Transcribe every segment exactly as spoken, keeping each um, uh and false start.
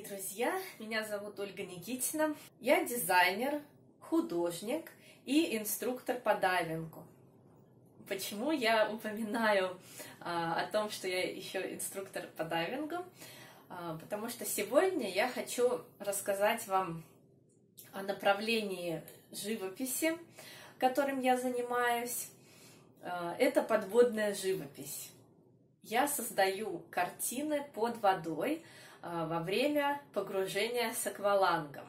дорогие друзья! Меня зовут Ольга Никитина. Я дизайнер, художник и инструктор по дайвингу. Почему я упоминаю а, о том, что я еще инструктор по дайвингу? А, потому что сегодня я хочу рассказать вам о направлении живописи, которым я занимаюсь. А, это подводная живопись. Я создаю картины под водой а, во время погружения с аквалангом.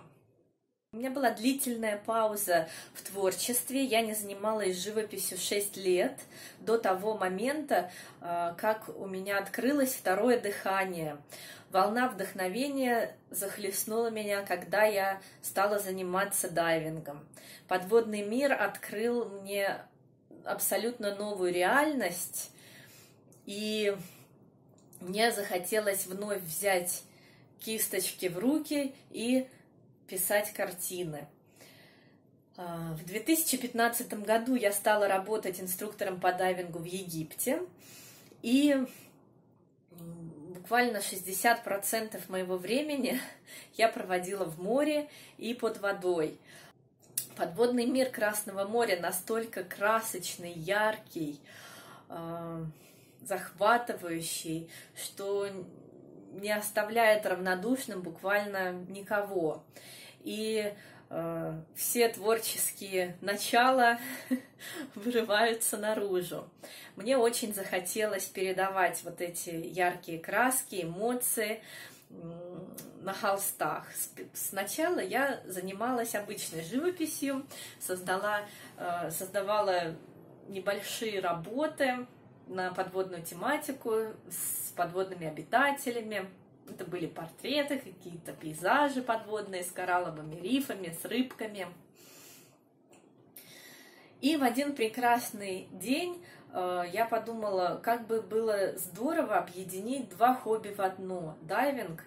У меня была длительная пауза в творчестве, я не занималась живописью шесть лет, до того момента, как у меня открылось второе дыхание. Волна вдохновения захлестнула меня, когда я стала заниматься дайвингом. Подводный мир открыл мне абсолютно новую реальность, и мне захотелось вновь взять кисточки в руки и писать картины. В две тысячи пятнадцатом году я стала работать инструктором по дайвингу в Египте, и буквально шестьдесят процентов моего времени я проводила в море и под водой. Подводный мир Красного моря настолько красочный, яркий, захватывающий, что не оставляет равнодушным буквально никого. И э, все творческие начала вырываются наружу. Мне очень захотелось передавать вот эти яркие краски, эмоции э, на холстах. Сначала я занималась обычной живописью, создала, э, создавала небольшие работы на подводную тематику с подводными обитателями. Это были портреты, какие-то пейзажи подводные с коралловыми рифами, с рыбками. И в один прекрасный день э, я подумала, как бы было здорово объединить два хобби в одно – дайвинг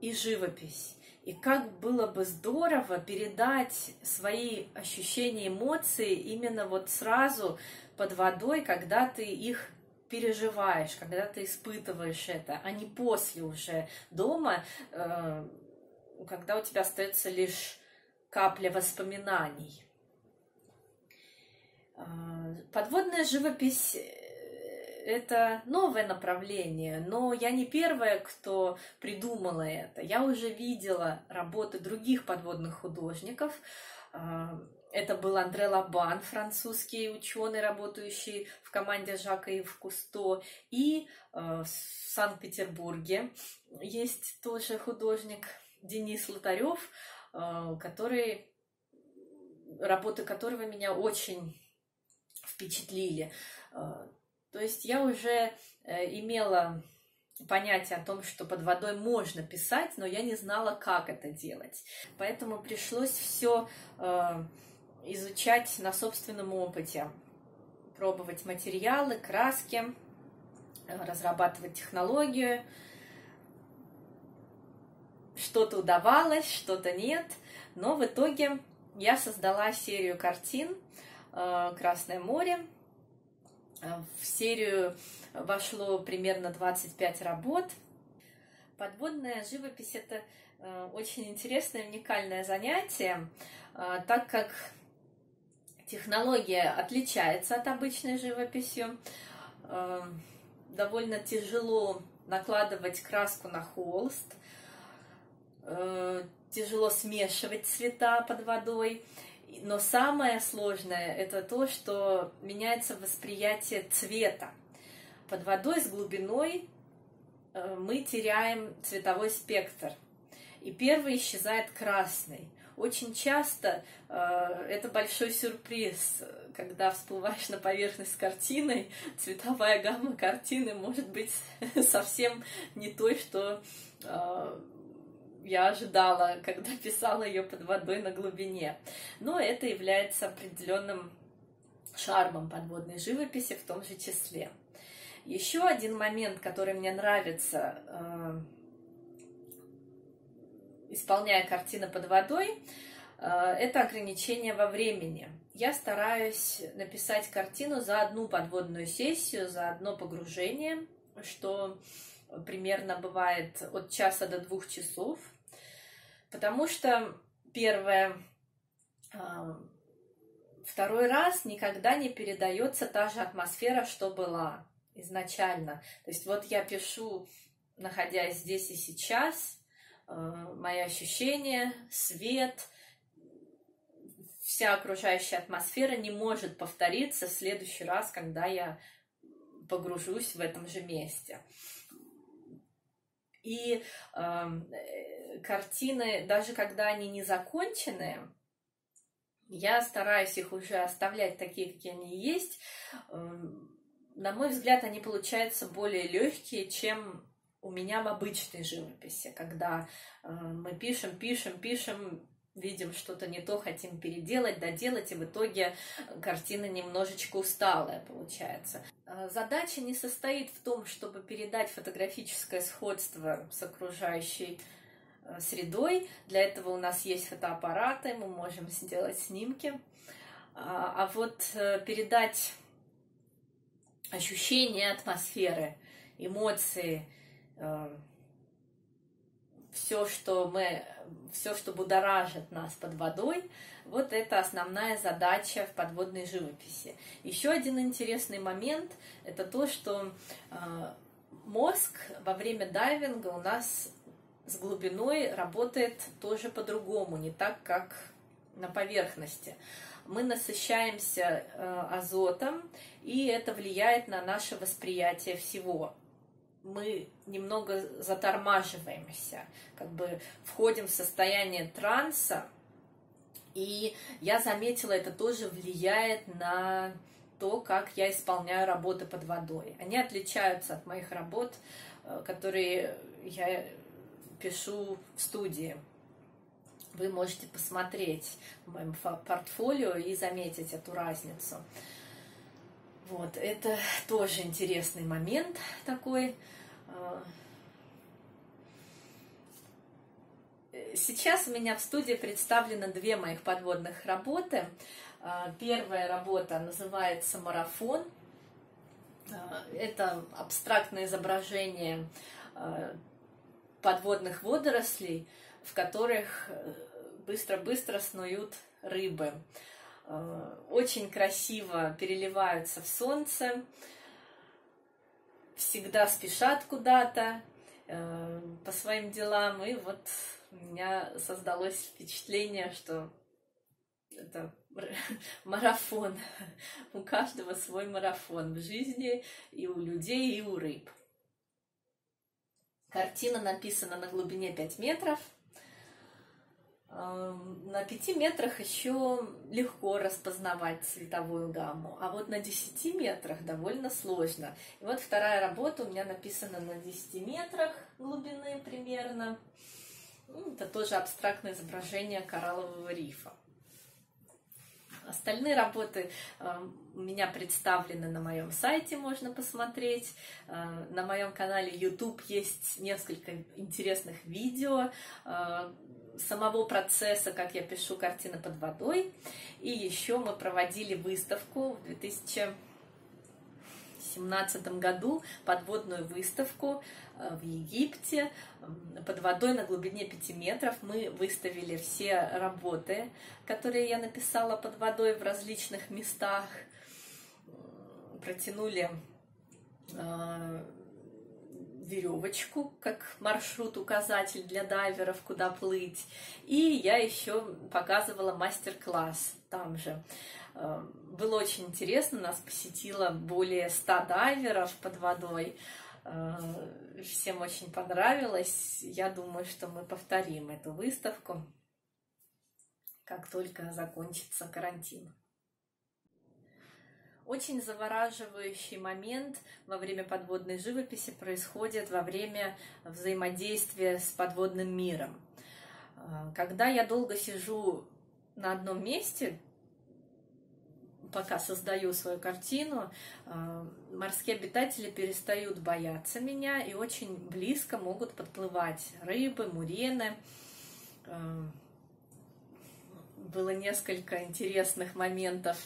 и живопись. И как было бы здорово передать свои ощущения, эмоции именно вот сразу под водой, когда ты их переживаешь, когда ты испытываешь это, а не после уже дома, когда у тебя остается лишь капля воспоминаний. Подводная живопись – это новое направление, но я не первая, кто придумала это. Я уже видела работы других подводных художников. Это был Андре Лабан, французский ученый, работающий в команде Жака Ив Кусто. И э, в Санкт-Петербурге есть тоже художник Денис Лутарев, э, который, работы которого меня очень впечатлили. Э, то есть я уже э, имела понятие о том, что под водой можно писать, но я не знала, как это делать. Поэтому пришлось все э, изучать на собственном опыте, пробовать материалы, краски, разрабатывать технологию. Что-то удавалось, что-то нет, но в итоге я создала серию картин «Красное море». В серию вошло примерно двадцать пять работ. Подводная живопись – это очень интересное, уникальное занятие, так как технология отличается от обычной живописи. Довольно тяжело накладывать краску на холст, тяжело смешивать цвета под водой. Но самое сложное – это то, что меняется восприятие цвета. Под водой с глубиной мы теряем цветовой спектр. И первый исчезает красный. Очень часто э, это большой сюрприз, когда всплываешь на поверхность с картиной, цветовая гамма картины может быть совсем не той, что э, я ожидала, когда писала ее под водой на глубине. Но это является определенным шармом подводной живописи в том же числе. Еще один момент, который мне нравится, э, исполняя картины под водой, это ограничение во времени. Я стараюсь написать картину за одну подводную сессию, за одно погружение, что примерно бывает от часа до двух часов, потому что, первое, второй раз никогда не передается та же атмосфера, что была изначально. То есть вот я пишу, находясь здесь и сейчас, мои ощущения, свет, вся окружающая атмосфера не может повториться в следующий раз, когда я погружусь в этом же месте. И э, картины, даже когда они не закончены, я стараюсь их уже оставлять такие, какие они есть. Э, на мой взгляд, они получаются более легкие, чем у меня в обычной живописи, когда э, мы пишем, пишем, пишем, видим что-то не то, хотим переделать, доделать, и в итоге картина немножечко усталая получается. Задача не состоит в том, чтобы передать фотографическое сходство с окружающей средой. Для этого у нас есть фотоаппараты, мы можем сделать снимки. А вот передать ощущения атмосферы, эмоции, все, что мы, все, что будоражит нас под водой, вот это основная задача в подводной живописи. Еще один интересный момент – это то, что мозг во время дайвинга у нас с глубиной работает тоже по-другому, не так, как на поверхности. Мы насыщаемся азотом, и это влияет на наше восприятие всего. Мы немного затормаживаемся, как бы входим в состояние транса, и я заметила, это тоже влияет на то, как я исполняю работы под водой. Они отличаются от моих работ, которые я пишу в студии. Вы можете посмотреть в моем портфолио и заметить эту разницу. Вот, это тоже интересный момент такой. Сейчас у меня в студии представлены две моих подводных работы. Первая работа называется «Марафон». Это абстрактное изображение подводных водорослей, в которых быстро-быстро снуют рыбы. Очень красиво переливаются в солнце, всегда спешат куда-то э, по своим делам. И вот у меня создалось впечатление, что это марафон. У каждого свой марафон в жизни, и у людей, и у рыб. Картина написана на глубине пяти метров. На пяти метрах еще легко распознавать цветовую гамму, а вот на десяти метрах довольно сложно. И вот вторая работа у меня написана на десяти метрах глубины примерно. Это тоже абстрактное изображение кораллового рифа. Остальные работы у меня представлены на моем сайте, можно посмотреть. На моем канале YouTube есть несколько интересных видео самого процесса, как я пишу картины под водой. И еще мы проводили выставку в две тысячи семнадцатом году, подводную выставку в Египте. Под водой на глубине пяти метров мы выставили все работы, которые я написала под водой в различных местах. Протянули веревочку как маршрут-указатель для дайверов, куда плыть. И я еще показывала мастер-класс там же. Было очень интересно, нас посетило более ста дайверов под водой. Всем очень понравилось. Я думаю, что мы повторим эту выставку, как только закончится карантин. Очень завораживающий момент во время подводной живописи происходит во время взаимодействия с подводным миром. Когда я долго сижу на одном месте, пока создаю свою картину, морские обитатели перестают бояться меня и очень близко могут подплывать рыбы, мурены. Было несколько интересных моментов.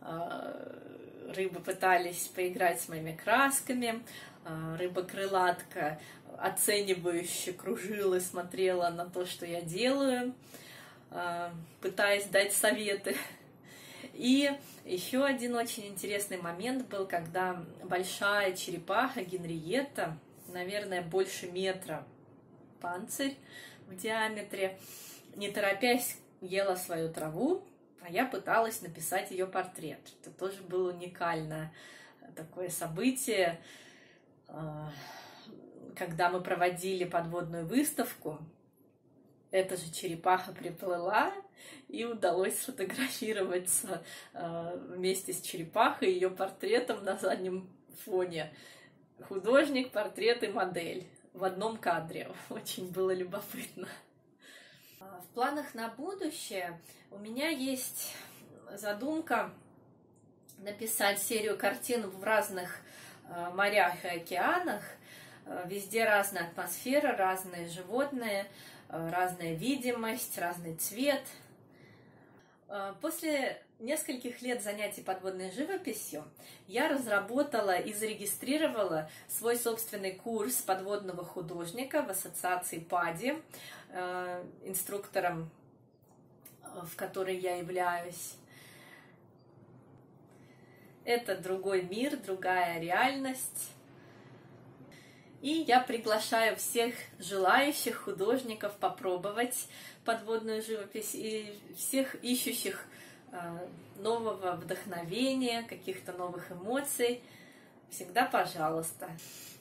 Рыбы пытались поиграть с моими красками, рыба-крылатка оценивающе кружила и смотрела на то, что я делаю, пытаясь дать советы. И еще один очень интересный момент был, когда большая черепаха Генриетта, наверное, больше метра панцирь в диаметре, не торопясь ела свою траву, а я пыталась написать ее портрет. Это тоже было уникальное такое событие, когда мы проводили подводную выставку. Эта же черепаха приплыла, и удалось сфотографироваться вместе с черепахой и ее портретом на заднем фоне. Художник, портрет и модель в одном кадре. Очень было любопытно. В планах на будущее у меня есть задумка написать серию картин в разных морях и океанах. Везде разная атмосфера, разные животные, разная видимость, разный цвет. После нескольких лет занятий подводной живописью я разработала и зарегистрировала свой собственный курс подводного художника в ассоциации ПАДИ, инструктором, в которой я являюсь. Это другой мир, другая реальность. И я приглашаю всех желающих художников попробовать подводную живопись и всех ищущих нового вдохновения, каких-то новых эмоций. Всегда пожалуйста.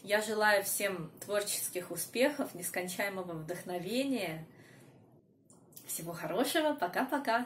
Я желаю всем творческих успехов, нескончаемого вдохновения. Всего хорошего. Пока-пока.